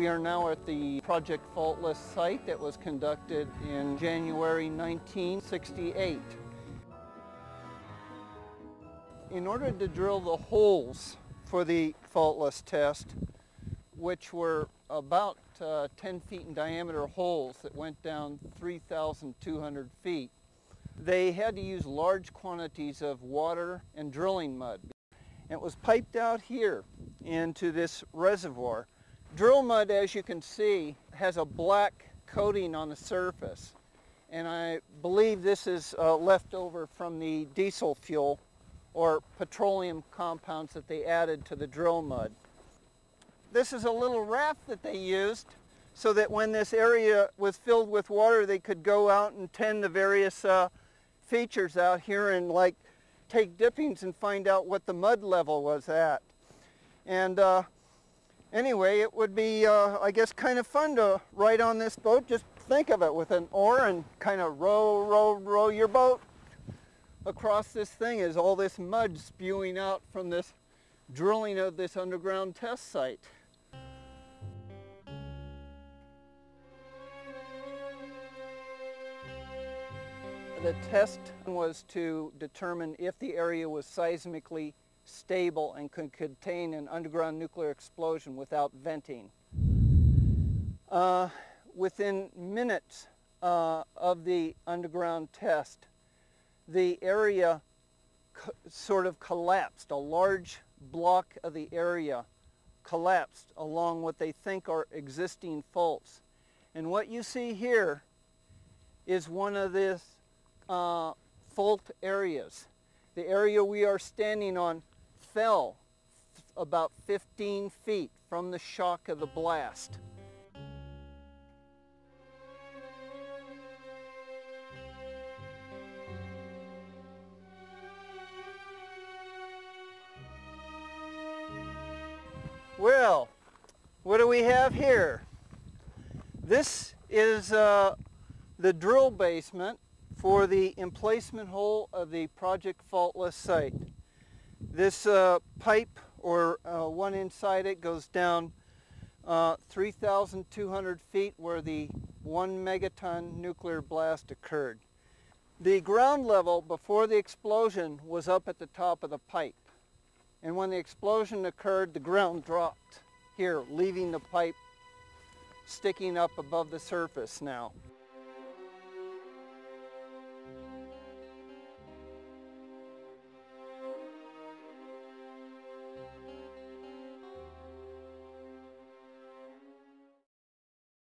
We are now at the Project Faultless site that was conducted in January 1968. In order to drill the holes for the faultless test, which were about 10 feet in diameter holes that went down 3,200 feet, they had to use large quantities of water and drilling mud. It was piped out here into this reservoir. Drill mud, as you can see, has a black coating on the surface, and I believe this is left over from the diesel fuel or petroleum compounds that they added to the drill mud. This is a little raft that they used so that when this area was filled with water, they could go out and tend the various features out here and take dippings and find out what the mud level was at. And anyway, it would be, I guess, kind of fun to ride on this boat. Just think of it with an oar and kind of row, row, row your boat across this thing as all this mud spewing out from this drilling of this underground test site. The test was to determine if the area was seismically stable and could contain an underground nuclear explosion without venting. Within minutes of the underground test, the area sort of collapsed. A large block of the area collapsed along what they think are existing faults. And what you see here is one of this fault areas. The area we are standing on fell about 15 feet from the shock of the blast. Well, what do we have here? This is the drill basement for the emplacement hole of the Project Faultless site. This pipe, or one inside it, goes down 3,200 feet where the 1 megaton nuclear blast occurred. The ground level before the explosion was up at the top of the pipe. And when the explosion occurred, the ground dropped here, leaving the pipe sticking up above the surface now.